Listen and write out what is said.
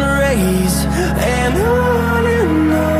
rays, and on and on.